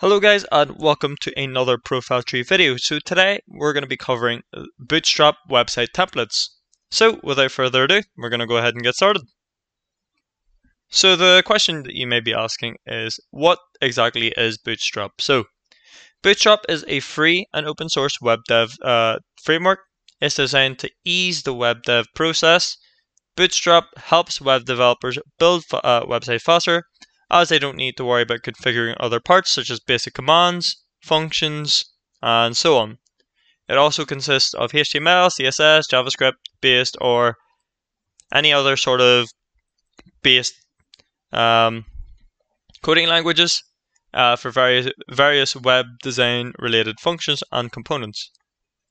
Hello guys, and welcome to another ProfileTree video. So today we're going to be covering Bootstrap website templates. So without further ado, we're going to go ahead and get started. So the question that you may be asking is, what exactly is Bootstrap? So Bootstrap is a free and open source web dev framework. It's designed to ease the web dev process. Bootstrap helps web developers build websites faster, as they don't need to worry about configuring other parts such as basic commands, functions, and so on. It also consists of HTML, CSS, JavaScript based, or any other sort of based coding languages for various web design related functions and components.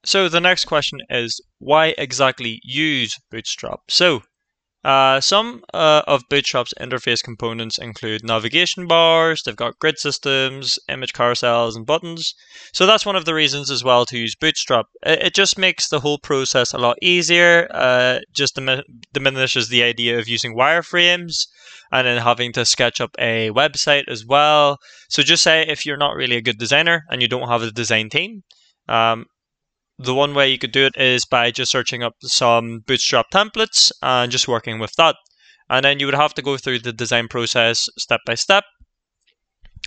So the next question is, why exactly use Bootstrap? So some of Bootstrap's interface components include navigation bars, they've got grid systems, image carousels, and buttons. So that's one of the reasons as well to use Bootstrap. It just makes the whole process a lot easier, just diminishes the idea of using wireframes and then having to sketch up a website as well. So just say if you're not really a good designer and you don't have a design team, the one way you could do it is by just searching up some Bootstrap templates and just working with that. And then you would have to go through the design process step by step.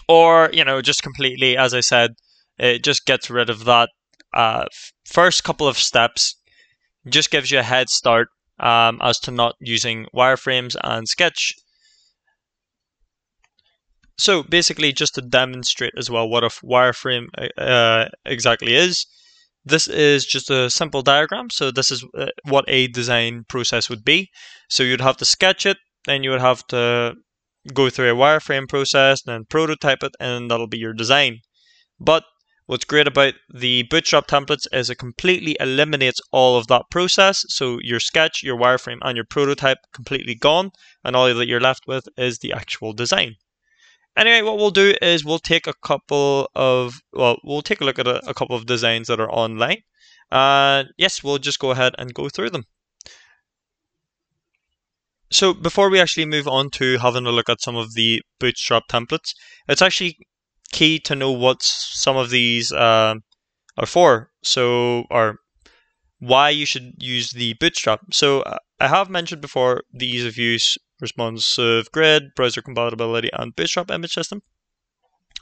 Or, you know, just completely, as I said, it just gets rid of that first couple of steps. It just gives you a head start as to not using wireframes and sketch. So basically, just to demonstrate as well what a wireframe exactly is, this is just a simple diagram. So this is what a design process would be. So you'd have to sketch it, then you would have to go through a wireframe process, then prototype it, and that'll be your design. But what's great about the Bootstrap templates is it completely eliminates all of that process. So your sketch, your wireframe, and your prototype completely gone, and all that you're left with is the actual design. Anyway, what we'll do is we'll take a couple of, we'll take a look at a couple of designs that are online. Yes, we'll just go ahead and go through them. So before we actually move on to having a look at some of the Bootstrap templates, it's actually key to know what some of these are for. So, or why you should use the Bootstrap. So I have mentioned before the ease of use, responsive grid, browser compatibility, and Bootstrap image system.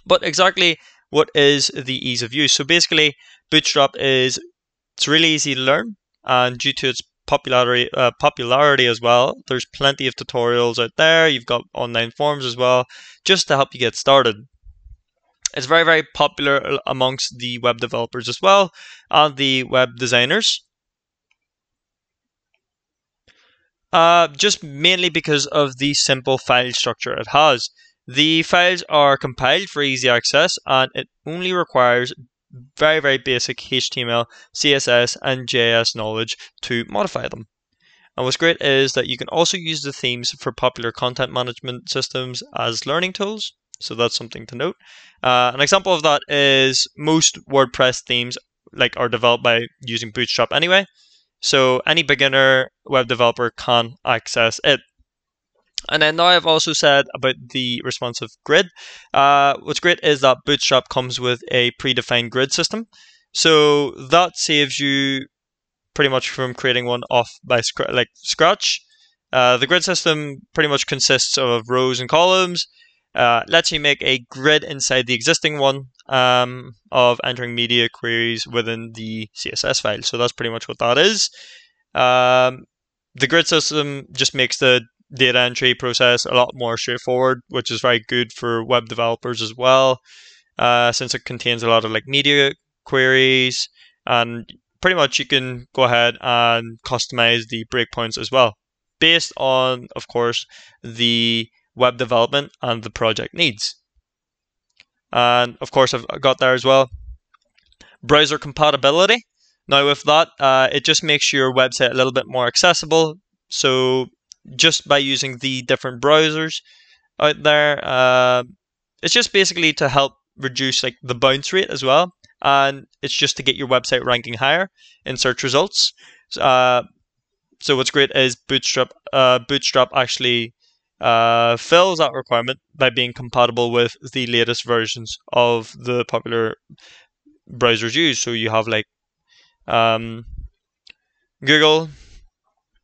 But exactly what is the ease of use? So basically, Bootstrap is, it's really easy to learn, and due to its popularity as well, there's plenty of tutorials out there. You've got online forums as well, just to help you get started. It's very, very popular amongst the web developers as well, and the web designers. Just mainly because of the simple file structure it has. The files are compiled for easy access, and it only requires very, very basic HTML, CSS, and JS knowledge to modify them. And what's great is that you can also use the themes for popular content management systems as learning tools. So that's something to note. An example of that is most WordPress themes are developed by using Bootstrap anyway. So any beginner web developer can access it. And then now I've also said about the responsive grid. What's great is that Bootstrap comes with a predefined grid system. So that saves you pretty much from creating one off by scratch. The grid system pretty much consists of rows and columns. Lets you make a grid inside the existing one of entering media queries within the CSS file. So that's pretty much what that is. The grid system just makes the data entry process a lot more straightforward, which is very good for web developers as well, since it contains a lot of media queries, and pretty much you can go ahead and customize the breakpoints as well, based on, of course, the web development and the project needs. And of course, I've got there as well browser compatibility. Now with that, it just makes your website a little bit more accessible. So just by using the different browsers out there, it's just basically to help reduce the bounce rate as well, and it's just to get your website ranking higher in search results. So what's great is Bootstrap actually fills that requirement by being compatible with the latest versions of the popular browsers used. So you have like Google,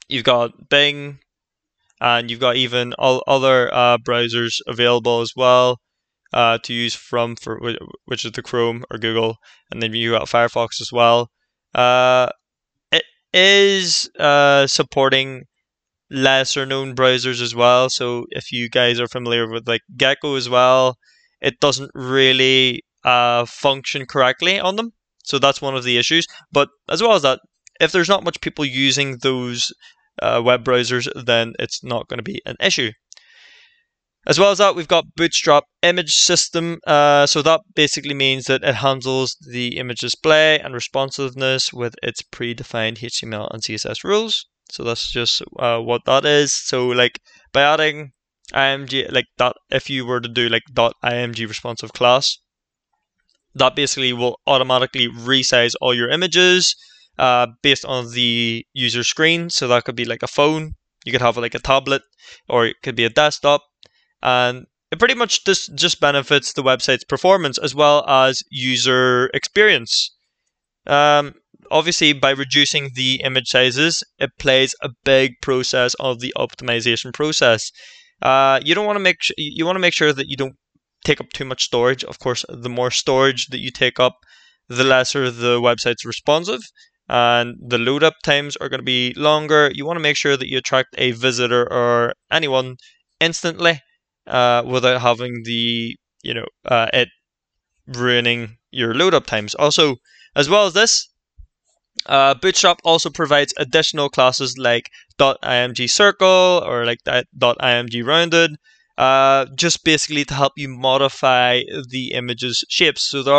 you've got Bing, and you've got even all other browsers available as well to use from, for which is the Chrome or Google, and then you got Firefox as well. It is supporting lesser known browsers as well. So if you guys are familiar with like Gecko as well, it doesn't really function correctly on them. So that's one of the issues. But as well as that, if there's not much people using those web browsers, then it's not going to be an issue. As well as that, we've got Bootstrap image system. So that basically means that it handles the image display and responsiveness with its predefined HTML and CSS rules. So that's just what that is. So like by adding img, like that, if you were to do like .img responsive class, that basically will automatically resize all your images based on the user screen. So that could be like a phone, you could have like a tablet, or it could be a desktop, and it pretty much just benefits the website's performance as well as user experience. Obviously, by reducing the image sizes, it plays a big process of the optimization process. You don't want to make you want to make sure that you don't take up too much storage. Of course, the more storage that you take up, the lesser the website's responsive, and the load up times are going to be longer. You want to make sure that you attract a visitor or anyone instantly without having the, you know, it ruining your load up times. Also, as well as this, Bootstrap also provides additional classes like .img circle or like that .img rounded, just basically to help you modify the image's shapes. So there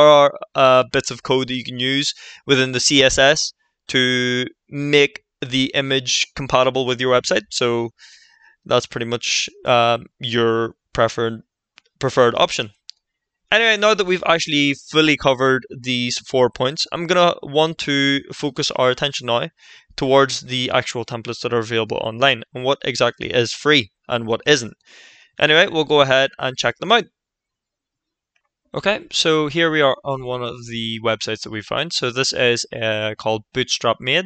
are bits of code that you can use within the CSS to make the image compatible with your website. So that's pretty much your preferred option. Anyway, now that we've actually fully covered these 4 points, I'm going to want to focus our attention now towards the actual templates that are available online and what exactly is free and what isn't. Anyway, we'll go ahead and check them out. Okay, so here we are on one of the websites that we found. So this is called BootstrapMade.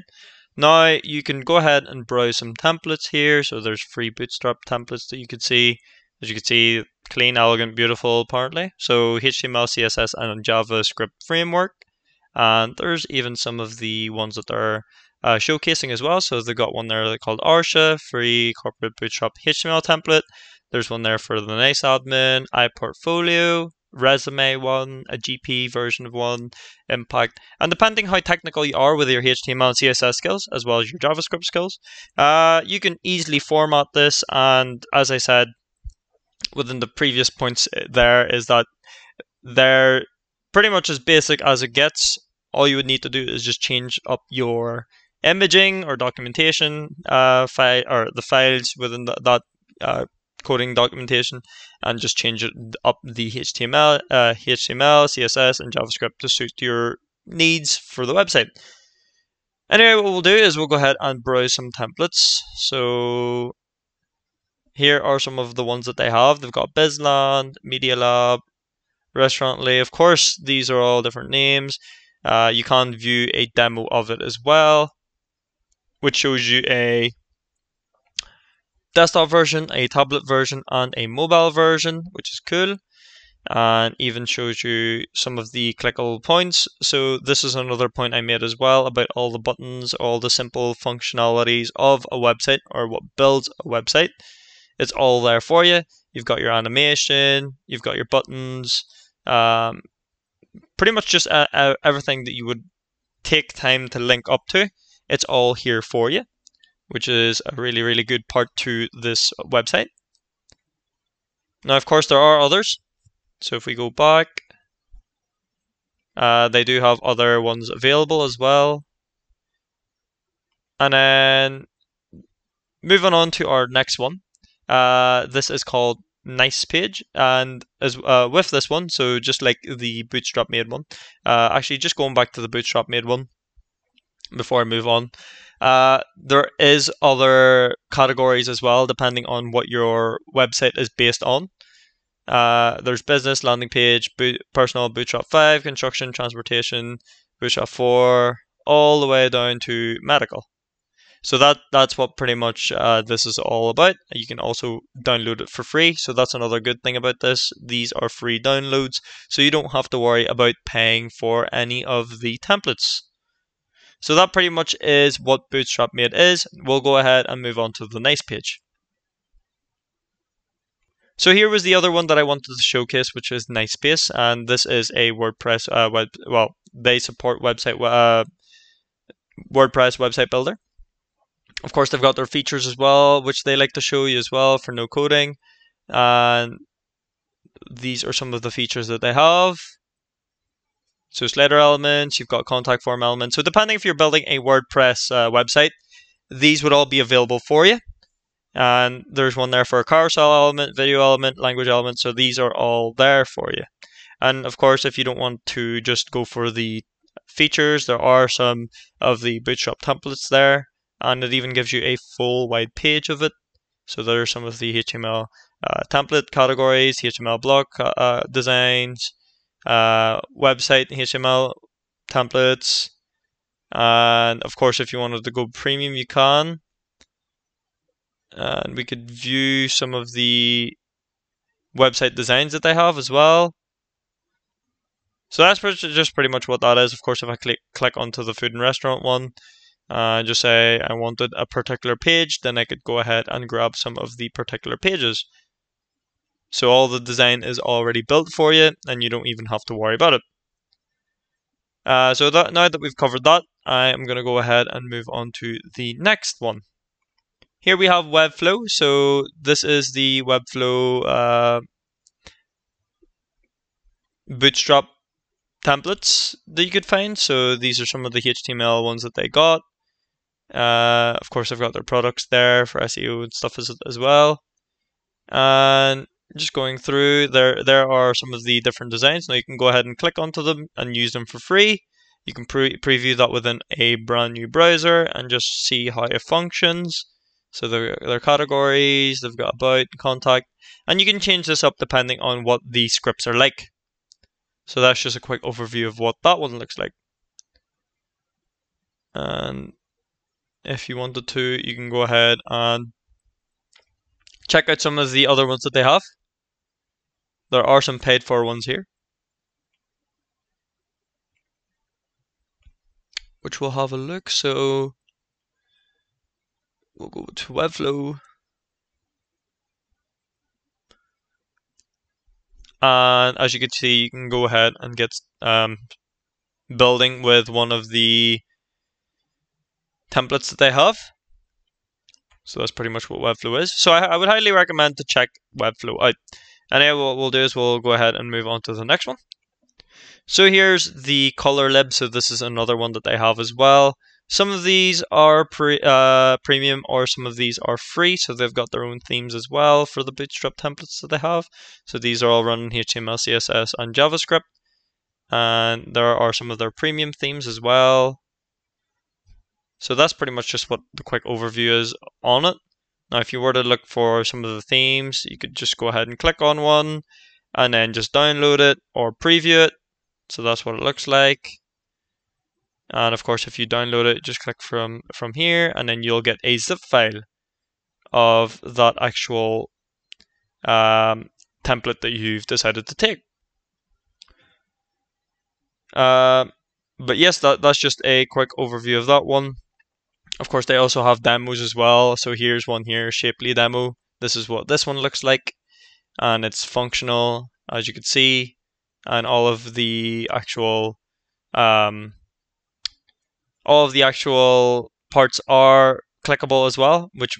Now you can go ahead and browse some templates here. So there's free Bootstrap templates that you could see. As you can see, clean, elegant, beautiful, apparently. So HTML, CSS, and JavaScript framework. And there's even some of the ones that are showcasing as well. So they've got one there called Arsha, free corporate Bootstrap HTML template. There's one there for the Nice admin, iPortfolio, resume one, a GP version of one, Impact. And depending how technical you are with your HTML and CSS skills, as well as your JavaScript skills, you can easily format this. And as I said, within the previous points there is that they're pretty much as basic as it gets. All you would need to do is just change up your imaging or documentation file, or the files within that coding documentation, and just change it up the HTML, CSS, and JavaScript to suit your needs for the website. Anyway, what we'll do is we'll go ahead and browse some templates. So here are some of the ones that they have. They've got Bizland, Media Lab, Restaurantly. Of course, these are all different names. You can view a demo of it as well, which shows you a desktop version, a tablet version, and a mobile version, which is cool. And even shows you some of the clickable points. So this is another point I made as well about all the buttons, all the simple functionalities of a website, or what builds a website. It's all there for you. You've got your animation, you've got your buttons, pretty much just everything that you would take time to link up to. It's all here for you, which is a really, really good part to this website. Now, of course, there are others. So if we go back, they do have other ones available as well. And then moving on to our next one. This is called Nicepage, and as with this one, so just like the Bootstrap Made one, actually just going back to the Bootstrap Made one before I move on, There is other categories as well, depending on what your website is based on. There's business, landing page, personal, Bootstrap 5, construction, transportation, Bootstrap 4, all the way down to medical. So that's what pretty much this is all about. You can also download it for free. So that's another good thing about this. These are free downloads, so you don't have to worry about paying for any of the templates. So that pretty much is what BootstrapMade is. We'll go ahead and move on to the Nicepage. So here was the other one that I wanted to showcase, which is Nicepage, and this is a WordPress well, they support WordPress website builder. Of course, they've got their features as well, which they like to show you as well for no coding. And these are some of the features that they have. So slider elements, you've got contact form elements. So depending if you're building a WordPress website, these would all be available for you. And there's one there for a carousel element, video element, language element. So these are all there for you. And of course, if you don't want to just go for the features, there are some of the Bootstrap templates there. And it even gives you a full wide page of it. So there are some of the HTML template categories, HTML block designs, website HTML templates. And of course, if you wanted to go premium, you can. And we could view some of the website designs that they have as well. So that's just pretty much what that is. Of course, if I click onto the food and restaurant one, just say I wanted a particular page, then I could go ahead and grab some of the particular pages. So all the design is already built for you, and you don't even have to worry about it. So that, now that we've covered that, I am going to go ahead and move on to the next one. Here we have Webflow. So this is the Webflow Bootstrap templates that you could find. So these are some of the HTML ones that they got. Of course, I've got their products there for SEO and stuff as well. And just going through, there are some of the different designs. Now you can go ahead and click onto them and use them for free. You can preview that within a brand new browser and just see how it functions. So their categories, they've got about, contact, and you can change this up depending on what the scripts are like. So that's just a quick overview of what that one looks like. And if you wanted to, you can go ahead and check out some of the other ones that they have. There are some paid for ones here, which we'll have a look. So we'll go to Webflow. And as you can see, you can go ahead and get building with one of the templates that they have. So that's pretty much what Webflow is. So I would highly recommend to check Webflow out. And anyway, what we'll do is we'll go ahead and move on to the next one. So here's the Colorlib. So this is another one that they have as well. Some of these are premium, or some of these are free. So they've got their own themes as well for the Bootstrap templates that they have. So these are all run in HTML, CSS, and JavaScript. And there are some of their premium themes as well. So that's pretty much just what the quick overview is on it. Now, if you were to look for some of the themes, you could just go ahead and click on one and then just download it or preview it. So that's what it looks like. And of course, if you download it, just click from here, and then you'll get a zip file of that actual template that you've decided to take. But yes, that's just a quick overview of that one. Of course, they also have demos as well. So here's one here, Shapely demo. This is what this one looks like. And it's functional, as you can see, and all of the actual parts are clickable as well, which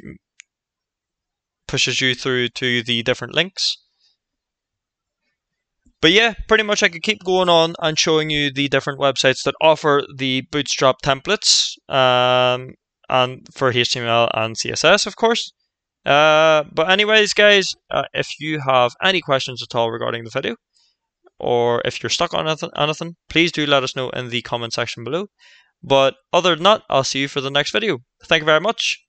pushes you through to the different links. But yeah, pretty much I could keep going on and showing you the different websites that offer the Bootstrap templates and for HTML and CSS, of course. But anyways, guys, if you have any questions at all regarding the video, or if you're stuck on anything, please do let us know in the comment section below. But other than that, I'll see you for the next video. Thank you very much.